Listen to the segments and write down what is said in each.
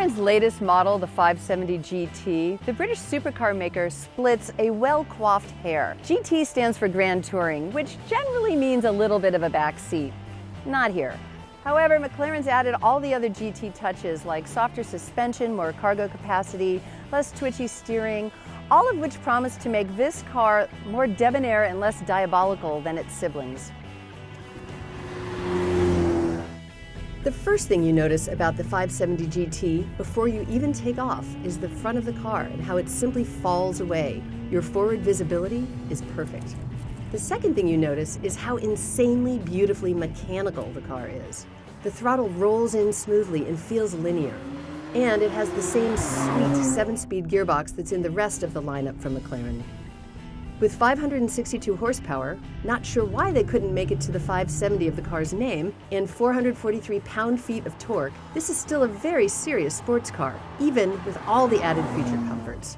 McLaren's latest model, the 570GT, the British supercar maker splits a well-coiffed hair. GT stands for Grand Touring, which generally means a little bit of a backseat. Not here. However, McLaren's added all the other GT touches like softer suspension, more cargo capacity, less twitchy steering, all of which promise to make this car more debonair and less diabolical than its siblings. The first thing you notice about the 570GT before you even take off is the front of the car and how it simply falls away. Your forward visibility is perfect. The second thing you notice is how insanely beautifully mechanical the car is. The throttle rolls in smoothly and feels linear. And it has the same sweet 7-speed gearbox that's in the rest of the lineup from McLaren. With 562 horsepower, not sure why they couldn't make it to the 570 of the car's name, and 443 pound-feet of torque, this is still a very serious sports car, even with all the added feature comforts.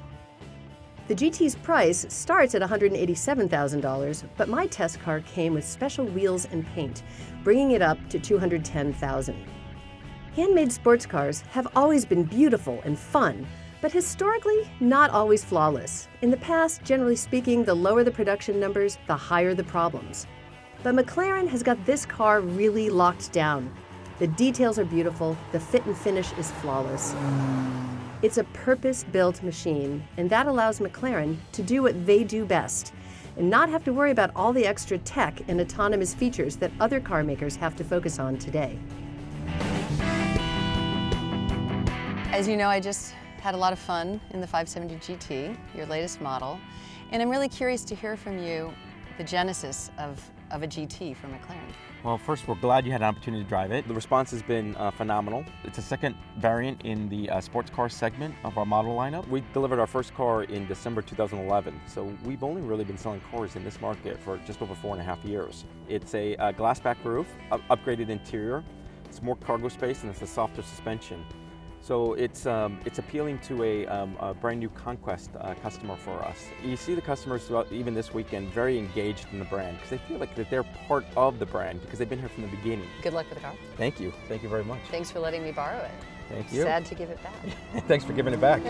The GT's price starts at $187,000, but my test car came with special wheels and paint, bringing it up to $210,000. Handmade sports cars have always been beautiful and fun, but historically, not always flawless. In the past, generally speaking, the lower the production numbers, the higher the problems. But McLaren has got this car really locked down. The details are beautiful, the fit and finish is flawless. It's a purpose-built machine, and that allows McLaren to do what they do best, and not have to worry about all the extra tech and autonomous features that other car makers have to focus on today. As you know, I just had a lot of fun in the 570GT, your latest model, and I'm really curious to hear from you the genesis of a GT for McLaren. Well, first, we're glad you had an opportunity to drive it. The response has been phenomenal. It's a second variant in the sports car segment of our model lineup. We delivered our first car in December 2011, so we've only really been selling cars in this market for just over 4.5 years. It's a glass back roof, upgraded interior, it's more cargo space, and it's a softer suspension. So it's appealing to a brand new conquest customer for us. You see the customers throughout, even this weekend, very engaged in the brand because they feel like that they're part of the brand because they've been here from the beginning. Good luck with the car. Thank you. Thank you very much. Thanks for letting me borrow it. Thank you. Sad to give it back. Thanks for giving it back.